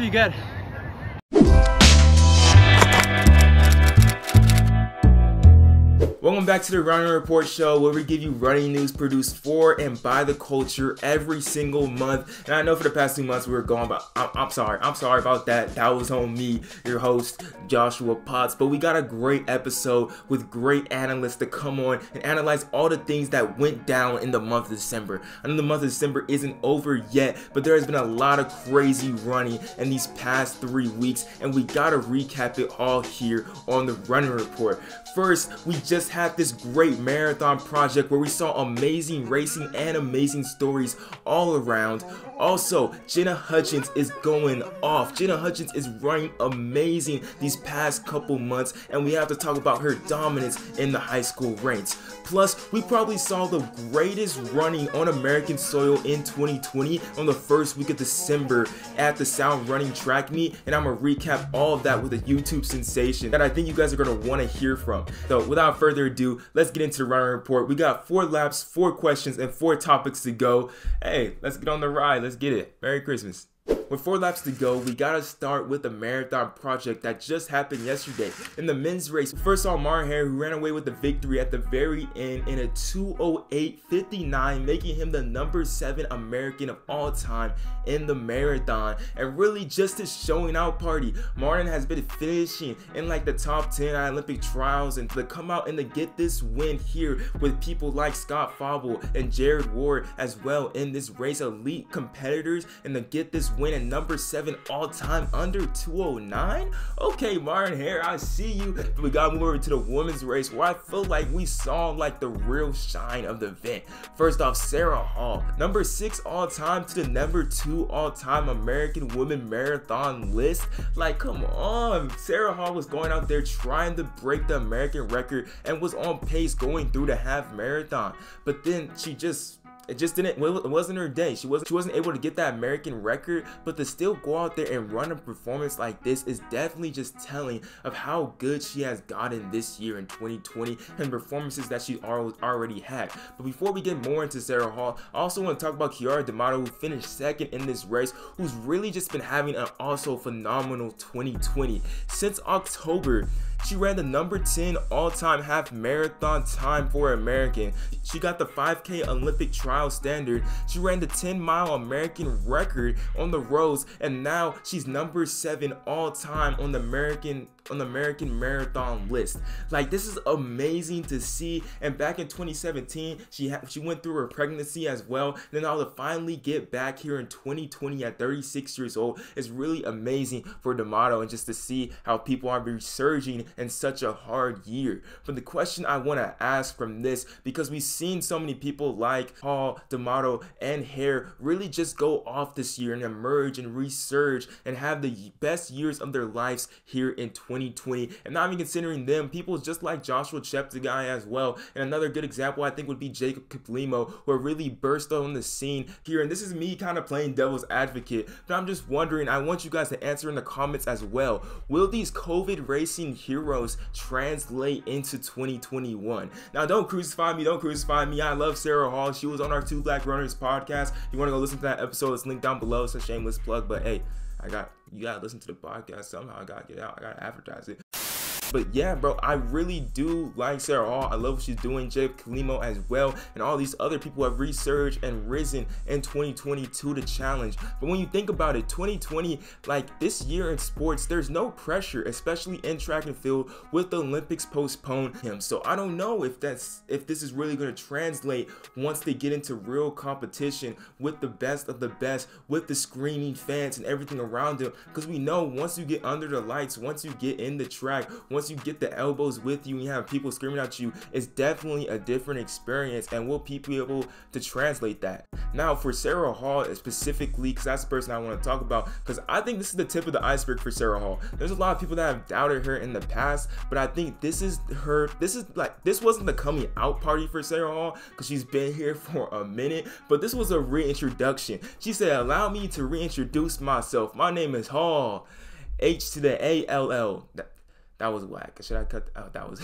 pretty good. Welcome back to the Running Report Show, where we give you running news produced for and by the culture every single month. And I know for the past 2 months we were gone, but I'm sorry about that. That was on me, your host, Joshua Potts. But we got a great episode with great analysts to come on and analyze all the things that went down in the month of December. I know the month of December isn't over yet, but there has been a lot of crazy running in these past 3 weeks, and we gotta recap it all here on the Running Report. First, we just had this great marathon project where we saw amazing racing and amazing stories all around. Also, Jenna Hutchins is going off. Jenna Hutchins is running amazing these past couple months, and we have to talk about her dominance in the high school ranks. Plus, we probably saw the greatest running on American soil in 2020 on the first week of December at the Sound Running Track Meet, and I'm gonna recap all of that with a YouTube sensation that I think you guys are gonna wanna hear from. So without further ado, let's get into the Running Report. We got 4 laps, 4 questions, and 4 topics to go. Hey, let's get on the ride. Let's get it. Merry Christmas. With 4 laps to go, we gotta start with the marathon project that just happened yesterday. In the men's race, we first saw Martin Hirsch, who ran away with the victory at the very end in a 2:08:59, making him the number 7 American of all time in the marathon. And really just his showing out party. Martin has been finishing in like the top 10 at Olympic trials, and to come out and to get this win here with people like Scott Fauble and Jared Ward as well in this race, elite competitors, and to get this win at number 7 all time under 2:09. Okay, Martin Hirsch, I see you. But we gotta move over to the women's race, where I feel like we saw like the real shine of the event. First off, Sarah Hall, number 6 all time to the number 2 all time American women marathon list. Like, come on, Sarah Hall was going out there trying to break the American record and was on pace going through the half marathon. But then she just it wasn't her day. She wasn't able to get that American record, but to still go out there and run a performance like this is definitely just telling of how good she has gotten this year in 2020 and performances that she already had. But before we get more into Sarah Hall, I also want to talk about Kiara D'Amato, who finished 2nd in this race, who's really just been having an also phenomenal 2020. Since October, she ran the number 10 all-time half marathon time for American. She got the 5K Olympic trial standard. She ran the 10-mile American record on the roads, and now she's number 7 all-time on the American marathon list. Like, this is amazing to see. And back in 2017, she went through her pregnancy as well. And then all to finally get back here in 2020 at 36 years old is really amazing for D'Amato, and just to see how people are resurging in such a hard year. But the question I want to ask from this, because we've seen so many people like Hall, D'Amato, and Hare really just go off this year and emerge and resurge and have the best years of their lives here in 2020. And not even considering them, people just like Joshua Cheptegei as well. And another good example I think would be Jacob Kiplimo, who really burst on the scene here. And this is me kind of playing devil's advocate, but I'm just wondering, I want you guys to answer in the comments as well. Will these COVID racing heroes translate into 2021? Now, don't crucify me. Don't crucify me. I love Sarah Hall. She was on our Two Black Runners podcast. If you want to go listen to that episode, it's linked down below. It's a shameless plug, but hey, you gotta listen to the podcast somehow. I gotta get out. I gotta advertise it. But yeah, bro, I really do like Sarah Hall. I love what she's doing. Jacob Kiplimo as well, and all these other people have resurged and risen in 2022 to challenge. But when you think about it, 2020, like this year in sports, there's no pressure, especially in track and field, with the Olympics postponed him. So I don't know if this is really going to translate once they get into real competition with the best of the best, with the screaming fans and everything around them. Because we know once you get under the lights, once you get in the track, once you get the elbows with you and you have people screaming at you, it's definitely a different experience. And will people be able to translate that? Now for Sarah Hall specifically, because that's the person I want to talk about, because I think this is the tip of the iceberg for Sarah Hall. There's a lot of people that have doubted her in the past, but I think this wasn't the coming out party for Sarah Hall, because she's been here for a minute, but this was a reintroduction. She said, "Allow me to reintroduce myself. My name is Hall, H to the A-L-L." That was whack. Should I cut? Oh, that was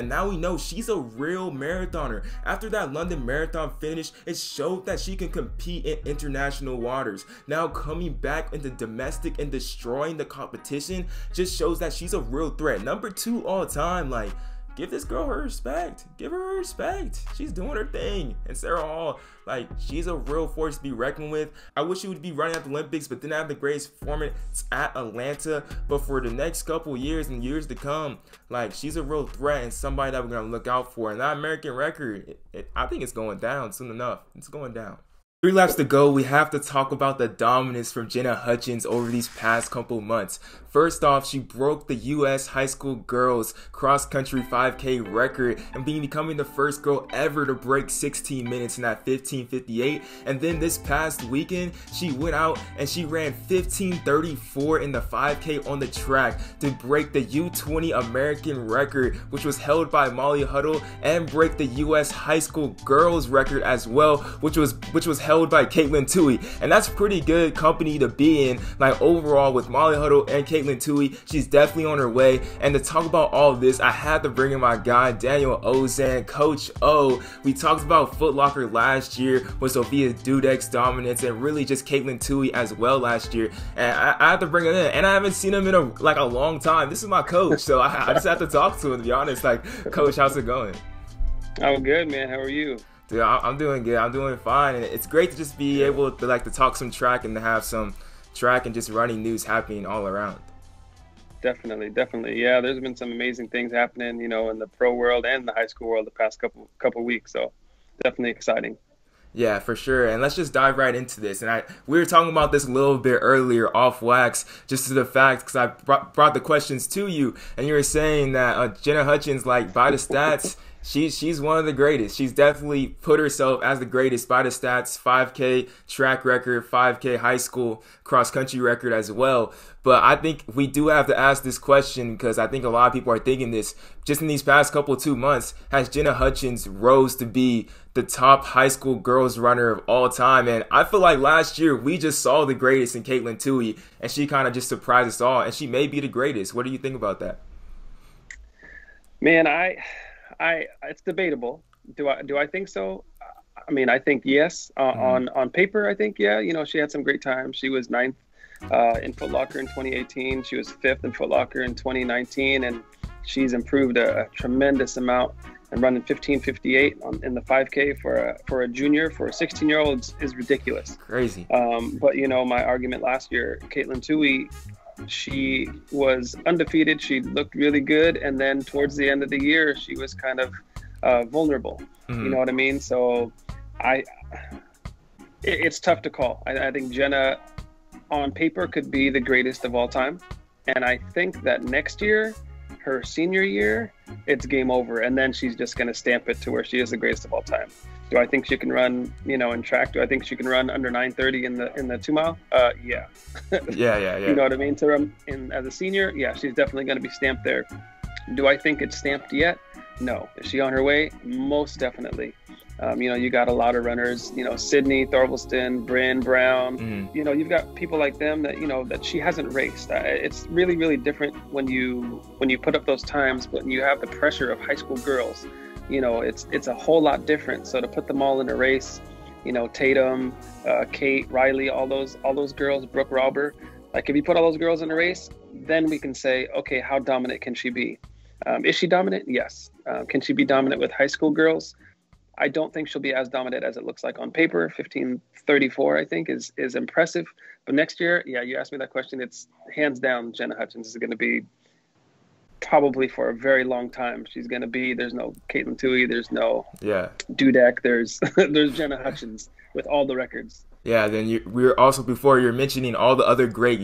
And now we know she's a real marathoner. After that London Marathon finish, it showed that she can compete in international waters. Now coming back into domestic and destroying the competition just shows that she's a real threat. Number 2 all time. Like, give this girl her respect. Give her her respect. She's doing her thing. And Sarah Hall, like, she's a real force to be reckoned with. I wish she would be running at the Olympics, but didn't have the greatest performance at Atlanta. But for the next couple years and years to come, like, she's a real threat and somebody that we're going to look out for. And that American record, I think it's going down soon enough. It's going down. 3 laps to go, we have to talk about the dominance from Jenna Hutchins over these past couple months. First off, she broke the U.S. high school girls cross-country 5K record and becoming the first girl ever to break 16 minutes in that 15:58. And then this past weekend, she went out and she ran 15:34 in the 5K on the track to break the U20 American record, which was held by Molly Huddle, and break the U.S. high school girls record as well, which was held by Kaitlyn Tuohy. And that's pretty good company to be in. Like, overall, with Molly Huddle and Kaitlyn Tuohy, she's definitely on her way. And to talk about all of this, I had to bring in my guy Daniel Ozan, Coach O. We talked about Foot Locker last year with Sophia Dudek's dominance, and really just Kaitlyn Tuohy as well last year. And I had to bring him in, and I haven't seen him in a long time. This is my coach, so I just have to talk to him, to be honest. Like, Coach, how's it going? I'm good, man. How are you? Dude, I'm doing good. I'm doing fine, and it's great to just be able to talk some track and to have some track and just running news happening all around. Definitely, yeah. There's been some amazing things happening, you know, in the pro world and the high school world the past couple weeks. So definitely exciting. Yeah, for sure. And let's just dive right into this. And we were talking about this a little bit earlier off wax, just to the fact, because I brought the questions to you, and you were saying that Jenna Hutchins, like, by the stats, she's one of the greatest. She's definitely put herself as the greatest by the stats, 5K track record, 5K high school cross-country record as well. But I think we do have to ask this question, because I think a lot of people are thinking this. Just in these past couple 2 months, has Jenna Hutchins rose to be the top high school girls runner of all time? And I feel like last year we just saw the greatest in Kaitlyn Tuohy, and she kind of just surprised us all, and she may be the greatest. What do you think about that? Man, it's debatable. Do I think so? I mean, I think yes. On paper, I think, yeah, you know, she had some great times. She was 9th in Foot Locker in 2018. She was 5th in Foot Locker in 2019, and she's improved a tremendous amount. And running 15:58 in the 5K for a junior, for a 16-year-old, is ridiculous. Crazy. But you know, my argument last year, Kaitlyn Tuohy, she was undefeated. She looked really good, and then towards the end of the year, she was kind of vulnerable. Mm-hmm. You know what I mean? So, it's tough to call. I think Jenna, on paper, could be the greatest of all time, and I think that next year, her senior year, it's game over, and then she's just going to stamp it to where she is the greatest of all time. Do I think she can run, you know, in track? Do I think she can run under 9:30 in the 2 mile? Yeah. Yeah. You know what I mean? To run as a senior, yeah, she's definitely going to be stamped there. Do I think it's stamped yet? No. Is she on her way? Most definitely. You know, you got a lot of runners, you know, Sydney Thorvaldson, Bryn Brown, you know, you've got people like them that, you know, that she hasn't raced. It's really, really different when you put up those times, but you have the pressure of high school girls. You know, it's a whole lot different. So to put them all in a race, you know, Tatum, Kate, Riley, all those girls, Brooke Rauber, like, if you put all those girls in a race, then we can say, okay, how dominant can she be? Is she dominant? Yes. Can she be dominant with high school girls? I don't think she'll be as dominant as it looks like on paper. 15:34, I think, is impressive. But next year, yeah, you asked me that question, it's hands down Jenna Hutchins is going to be, probably for a very long time, she's going to be, there's no Kaitlyn Tuohy, there's no Dudek, there's Jenna Hutchins with all the records. Yeah, then we were also, before, you're mentioning all the other great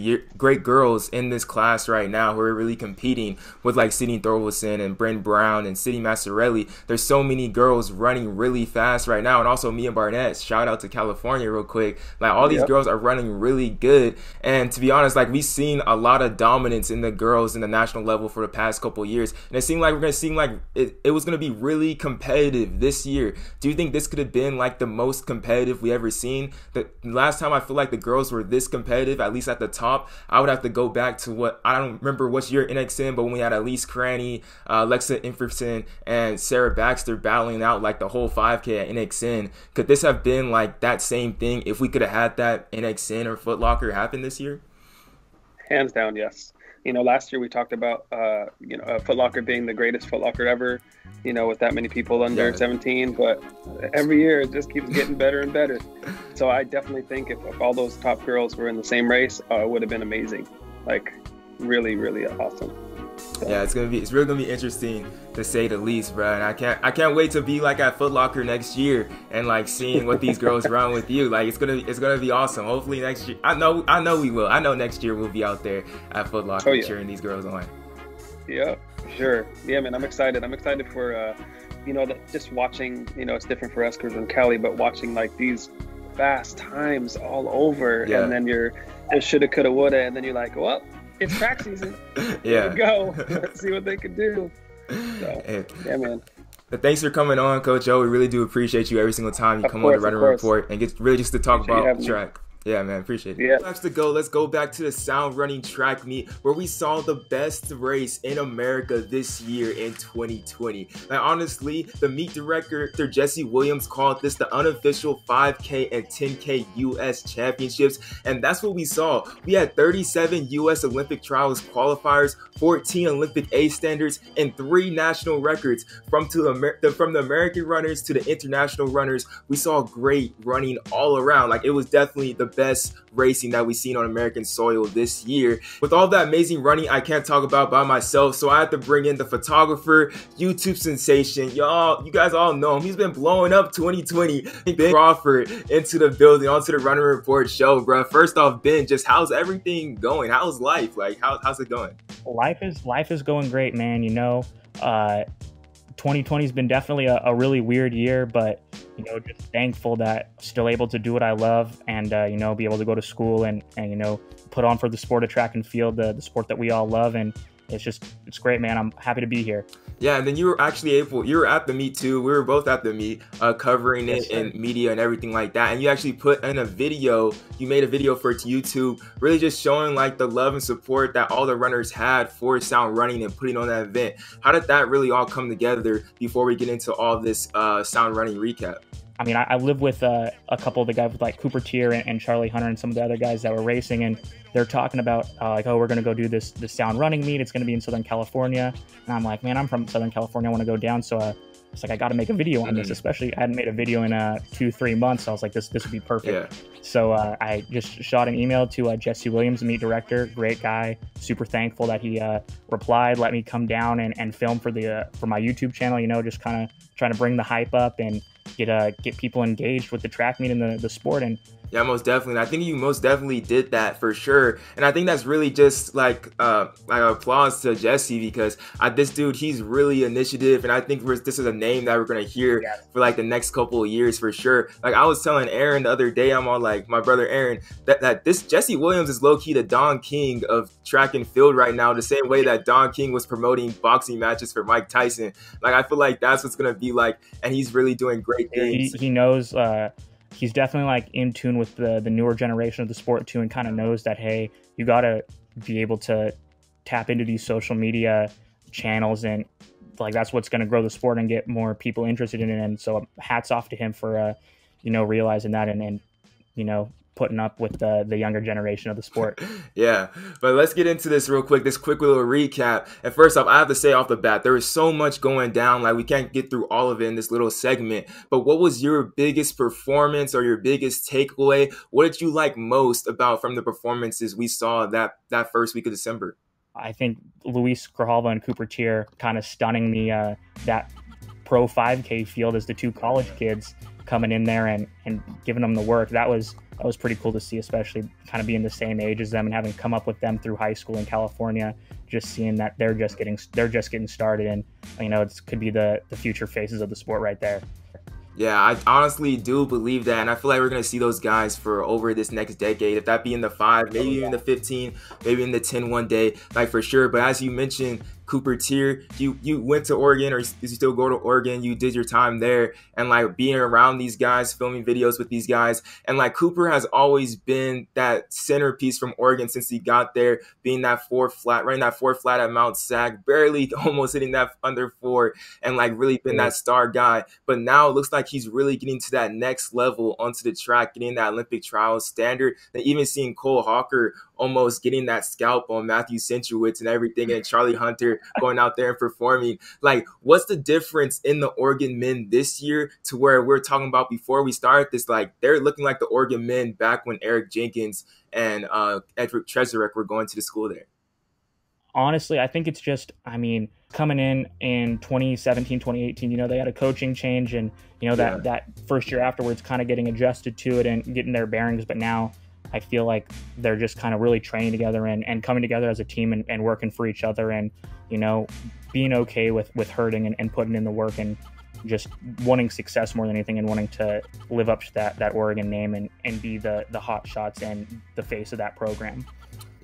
girls in this class right now who are really competing with, like, Sydney Thorvaldson and Bryn Brown and Sydney Massarelli. There's so many girls running really fast right now, and also Mia Barnett. Shout out to California real quick. Like, all these girls are running really good, and to be honest, like, we've seen a lot of dominance in the girls in the national level for the past couple years, and it seemed like it was going to be really competitive this year. Do you think this could have been, like, the most competitive we ever seen? last time I feel like the girls were this competitive, at least at the top, I would have to go back to what, I don't remember what year NXN, but when we had Elise Cranny, Alexa Inverson, and Sarah Baxter battling out like the whole 5K at NXN. Could this have been like that same thing if we could have had that NXN or Foot Locker happen this year? Hands down, yes. You know, last year we talked about, Foot Locker being the greatest Foot Locker ever, you know, with that many people under 17. But every year it just keeps getting better and better. So I definitely think if all those top girls were in the same race, it would have been amazing. Like, really, really awesome. So. Yeah, it's really gonna be interesting to say the least, bro. And I can't wait to be like at Foot Locker next year and like seeing what these girls run with you. Like it's gonna be awesome. Hopefully next year, I know we will. I know next year we'll be out there at Foot Locker cheering these girls on. Yeah, sure. Yeah, man, I'm excited. I'm excited for just watching. You know, it's different for us because we're in Cali, but watching like these fast times all over, and then you're shoulda, coulda, woulda, and then you're like, well. It's track season. Yeah. Go. Let's see what they can do. So, yeah, man. But thanks for coming on, Coach O. We really do appreciate you every single time you come on to Runner Report and get really just to talk about track. Yeah, man, appreciate it. Yeah. Let's go back to the Sound Running Track Meet where we saw the best race in America this year in 2020. Now, honestly, the meet director, Jesse Williams, called this the unofficial 5K and 10K U.S. Championships, and that's what we saw. We had 37 U.S. Olympic Trials qualifiers, 14 Olympic A standards, and 3 national records. From the American runners to the international runners, we saw great running all around. Like, it was definitely the best racing that we've seen on American soil this year. With all that amazing running, I can't talk about by myself, so I had to bring in the photographer, YouTube sensation. Y'all, you guys all know him. He's been blowing up 2020. Ben Crawford into the building, onto the Runner Report show, bro. First off, Ben, just how's everything going? How's life? Like, how's it going? Life is going great, man. You know, 2020 has been definitely a really weird year, but you know, just thankful that I'm still able to do what I love and, you know, be able to go to school and you know, put on for the sport of track and field, the sport that we all love. And it's great, man. I'm happy to be here. Yeah, and then you were actually able, you were at the meet too. We were both at the meet, covering it in media and everything like that. And you actually put in a video, you made a video for YouTube, really just showing like the love and support that all the runners had for Sound Running and putting on that event. How did that really all come together before we get into all this Sound Running recap? I mean, I live with a couple of the guys with like Cooper Teare and Charlie Hunter and some of the other guys that were racing, and they're talking about like, oh, we're going to go do this Sound Running meet. It's going to be in Southern California. And I'm like, man, I'm from Southern California. I want to go down. So it's like, I got to make a video on this, especially I hadn't made a video in 2-3 months. So I was like, this would be perfect. Yeah. So I just shot an email to Jesse Williams, the meet director, great guy, super thankful that he replied, let me come down and film for my YouTube channel, you know, just kind of trying to bring the hype up and get people engaged with the track meet and the sport. And yeah, most definitely. And I think you most definitely did that for sure. And I think that's really just like applause to Jesse, because this dude, he's really initiative. And I think this is a name that we're going to hear for like the next couple of years for sure. Like I was telling Aaron the other day, I'm all like, my brother Aaron, that this Jesse Williams is low key the Don King of track and field right now, the same way that Don King was promoting boxing matches for Mike Tyson. Like, I feel like that's what's going to be like. And he's really doing great things. He knows, he's definitely like in tune with the newer generation of the sport too, and kind of knows that, hey, you got to be able to tap into these social media channels, and like that's what's going to grow the sport and get more people interested in it. And so hats off to him for you know, realizing that and you know, putting up with the younger generation of the sport. Yeah, but let's get into this real quick, this quick little recap. And first off, I have to say off the bat, there is so much going down, like we can't get through all of it in this little segment. But what was your biggest performance or your biggest takeaway? What did you like most about from the performances we saw that first week of December? I think Luis Carvalho and Cooper Teare kind of stunning the that pro 5K field as the two college kids coming in there and giving them the work. That was pretty cool to see, especially kind of being the same age as them and having come up with them through high school in California, just seeing that they're just getting started. And, you know, it could be the future faces of the sport right there. Yeah, I honestly do believe that. And I feel like we're going to see those guys for over this next decade, if that be in the 5, maybe in the 15, maybe in the 10 one day, like for sure. But as you mentioned, Cooper Teare. You went to Oregon, or did you still go to Oregon? You did your time there, and like being around these guys, filming videos with these guys, and like Cooper has always been that centerpiece from Oregon since he got there, being that running that four flat at Mount Sac, barely almost hitting that under four, and like really been that star guy. But now it looks like he's really getting to that next level onto the track, getting that Olympic trials standard, and even seeing Cole Hawker almost getting that scalp on Matthew Centrowitz and everything, and Charlie Hunter going out there and performing. Like, what's the difference in the Oregon men this year to where we're talking about before we start this? Like, they're looking like the Oregon men back when Eric Jenkins and Edric Trezorek were going to the school there. Honestly, I think it's just, I mean, coming in 2017, 2018, you know, they had a coaching change and, you know, that, that first year afterwards kind of getting adjusted to it and getting their bearings. But now I feel like they're just kind of really training together and coming together as a team and working for each other and, you know, being okay with hurting and putting in the work and just wanting success more than anything and wanting to live up to that Oregon name and be the hot shots and the face of that program.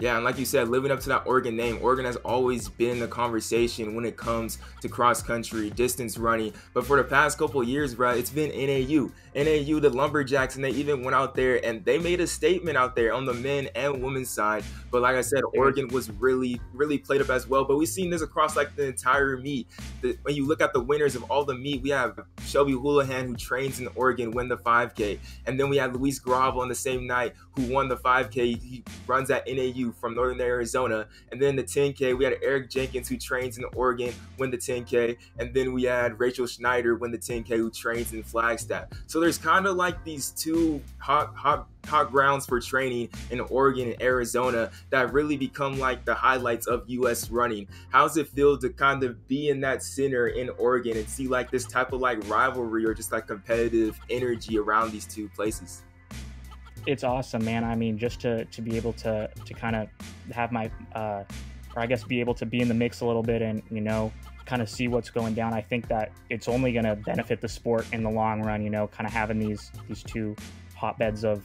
Yeah, and like you said, living up to that Oregon name, Oregon has always been the conversation when it comes to cross-country, distance running. But for the past couple of years, bro, it's been NAU. NAU, the Lumberjacks, and they even went out there and they made a statement out there on the men and women's side. But like I said, Oregon was really, really played up as well. But we've seen this across like the entire meet. When you look at the winners of all the meet, we have Shelby Houlihan, who trains in Oregon, win the 5K. And then we had Luis Gravel on the same night, who won the 5K. He runs at NAU. From Northern Arizona. And then the 10K, we had Eric Jenkins, who trains in Oregon, win the 10K. And then we had Rachel Schneider win the 10K, who trains in Flagstaff. So there's kind of like these two hot grounds for training in Oregon and Arizona that really become like the highlights of U.S. running. How's it feel to kind of be in that center in Oregon and see like this type of like rivalry or just like competitive energy around these two places? It's awesome, man. I mean, just to be able to kind of have my, or I guess be able to be in the mix a little bit and, you know, kind of see what's going down. I think that it's only going to benefit the sport in the long run, you know, kind of having these two hotbeds of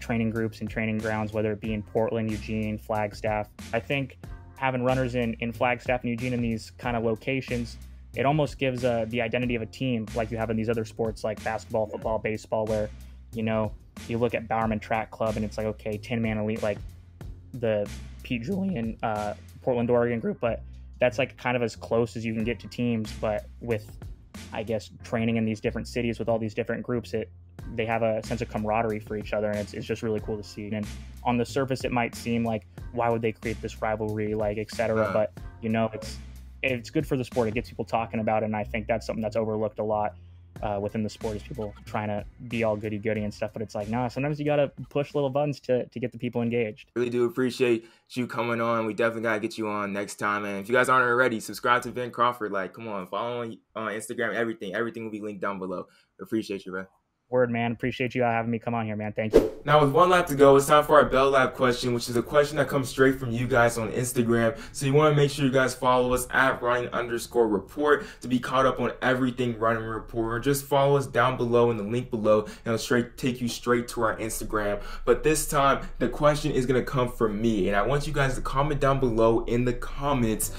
training groups and training grounds, whether it be in Portland, Eugene, Flagstaff. I think having runners in Flagstaff and Eugene in these kind of locations, it almost gives the identity of a team like you have in these other sports like basketball, football, baseball, where, you know, you look at Bowerman Track Club and it's like, okay, 10-man elite, like the P. Julian, Portland, Oregon group, but that's like kind of as close as you can get to teams. But with, I guess, training in these different cities with all these different groups, they have a sense of camaraderie for each other, and it's just really cool to see. And on the surface, it might seem like, why would they create this rivalry, like, et cetera? Yeah. But, you know, it's good for the sport. It gets people talking about it, and I think that's something that's overlooked a lot within the sport, is people trying to be all goody-goody and stuff. But it's like, nah, sometimes you got to push little buttons to get the people engaged. Really do appreciate you coming on. We definitely got to get you on next time. And if you guys aren't already, subscribe to Ben Crawford. Like, come on, follow him on Instagram, everything. Everything will be linked down below. Appreciate you, bro. Word, man. Appreciate you having me come on here, man. Thank you. Now, with one lap to go, it's time for our Bell Lab question, which is a question that comes straight from you guys on Instagram. So you want to make sure you guys follow us at running_report to be caught up on everything Running Report. Or just follow us down below in the link below, and it'll take you straight to our Instagram. But this time, the question is going to come from me, and I want you guys to comment down below in the comments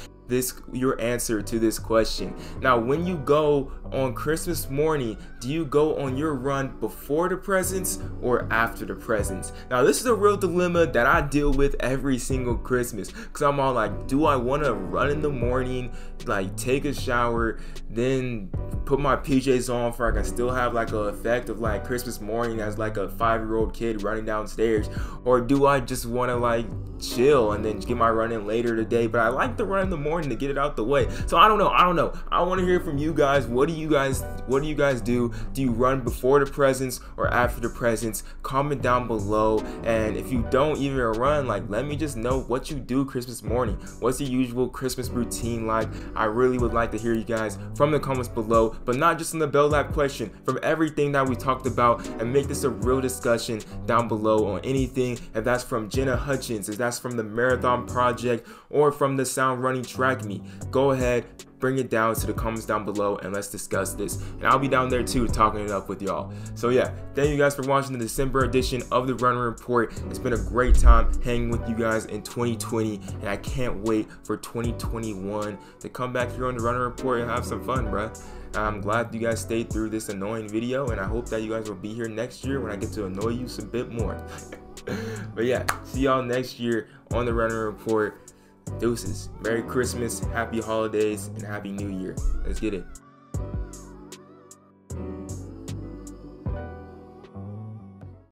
your answer to this question. Now, when you go on Christmas morning, do you go on your run before the presents or after the presents? Now, this is a real dilemma that I deal with every single Christmas, because I'm all like, do I want to run in the morning, like take a shower, then put my PJs on for I can still have like an effect of like Christmas morning as like a 5-year-old kid running downstairs? Or do I just want to like chill and then get my run in later today, but I like to run in the morning to get it out the way? So I don't know, I want to hear from you guys. What do you guys do you run before the presents or after the presents? Comment down below. And if you don't even run, like, let me just know what you do Christmas morning. What's the usual Christmas routine like? I really would like to hear you guys from the comments below, but not just in the Bell Lab question, from everything that we talked about, and make this a real discussion down below on anything. If that's from Jenna Hutchins, if that's from the Marathon Project, or from the Sound Running Track Meet, go ahead, bring it down to the comments down below and let's discuss this. And I'll be down there too talking it up with y'all. So yeah, thank you guys for watching the December edition of the Runner Report. It's been a great time hanging with you guys in 2020, and I can't wait for 2021 to come back here on the Runner Report and have some fun, bruh. I'm glad you guys stayed through this annoying video, and I hope that you guys will be here next year when I get to annoy you a bit more. But yeah, see y'all next year on the Runner Report. Deuces. Merry Christmas, happy holidays, and happy new year. Let's get it.